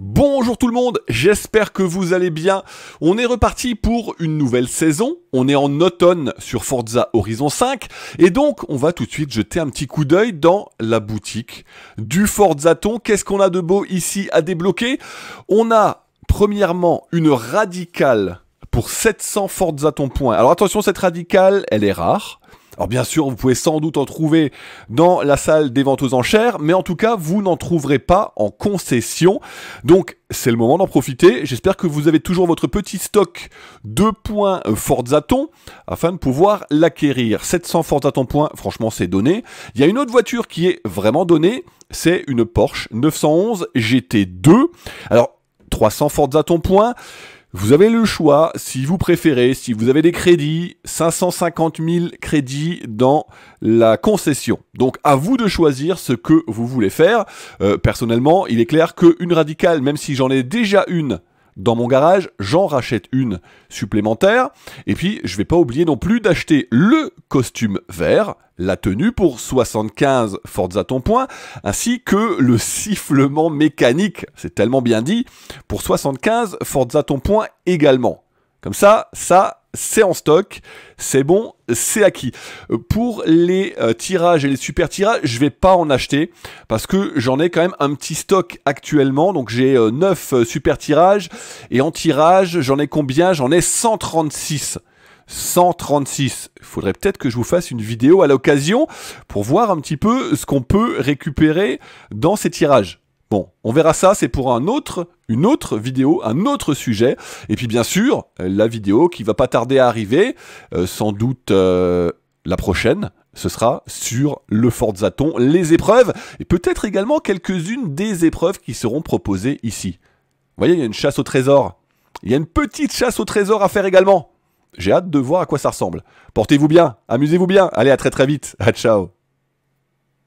Bonjour tout le monde, j'espère que vous allez bien. On est reparti pour une nouvelle saison, on est en automne sur Forza Horizon 5 et donc on va tout de suite jeter un petit coup d'œil dans la boutique du Forzathon. Qu'est-ce qu'on a de beau ici à débloquer? On a premièrement une radicale pour 700 Forzathon points. Alors attention, cette radicale, elle est rare. Alors bien sûr, vous pouvez sans doute en trouver dans la salle des ventes aux enchères, mais en tout cas, vous n'en trouverez pas en concession. Donc, c'est le moment d'en profiter. J'espère que vous avez toujours votre petit stock de points Forzathon afin de pouvoir l'acquérir. 700 Forzathon points, franchement, c'est donné. Il y a une autre voiture qui est vraiment donnée, c'est une Porsche 911 GT2. Alors, 300 Forzathon points. Vous avez le choix, si vous préférez, si vous avez des crédits, 550 000 crédits dans la concession. Donc, à vous de choisir ce que vous voulez faire. Personnellement, il est clair qu'une radicale, même si j'en ai déjà une dans mon garage, j'en rachète une supplémentaire. Et puis, je ne vais pas oublier non plus d'acheter le costume vert, la tenue pour 75 Forzathon points, ainsi que le sifflement mécanique, c'est tellement bien dit, pour 75 Forzathon points également. Comme ça, c'est en stock, c'est bon, c'est acquis. Pour les tirages et les super tirages, je ne vais pas en acheter parce que j'en ai quand même un petit stock actuellement. Donc j'ai 9 super tirages et en tirage, j'en ai combien? J'en ai 136. 136. Il faudrait peut-être que je vous fasse une vidéo à l'occasion pour voir un petit peu ce qu'on peut récupérer dans ces tirages. Bon, on verra ça, c'est pour une autre vidéo, un autre sujet. Et puis bien sûr, la vidéo qui va pas tarder à arriver, sans doute la prochaine, ce sera sur le Forzathon, les épreuves, et peut-être également quelques-unes des épreuves qui seront proposées ici. Vous voyez, il y a une chasse au trésor. Il y a une petite chasse au trésor à faire également. J'ai hâte de voir à quoi ça ressemble. Portez-vous bien, amusez-vous bien. Allez, à très très vite. À ciao.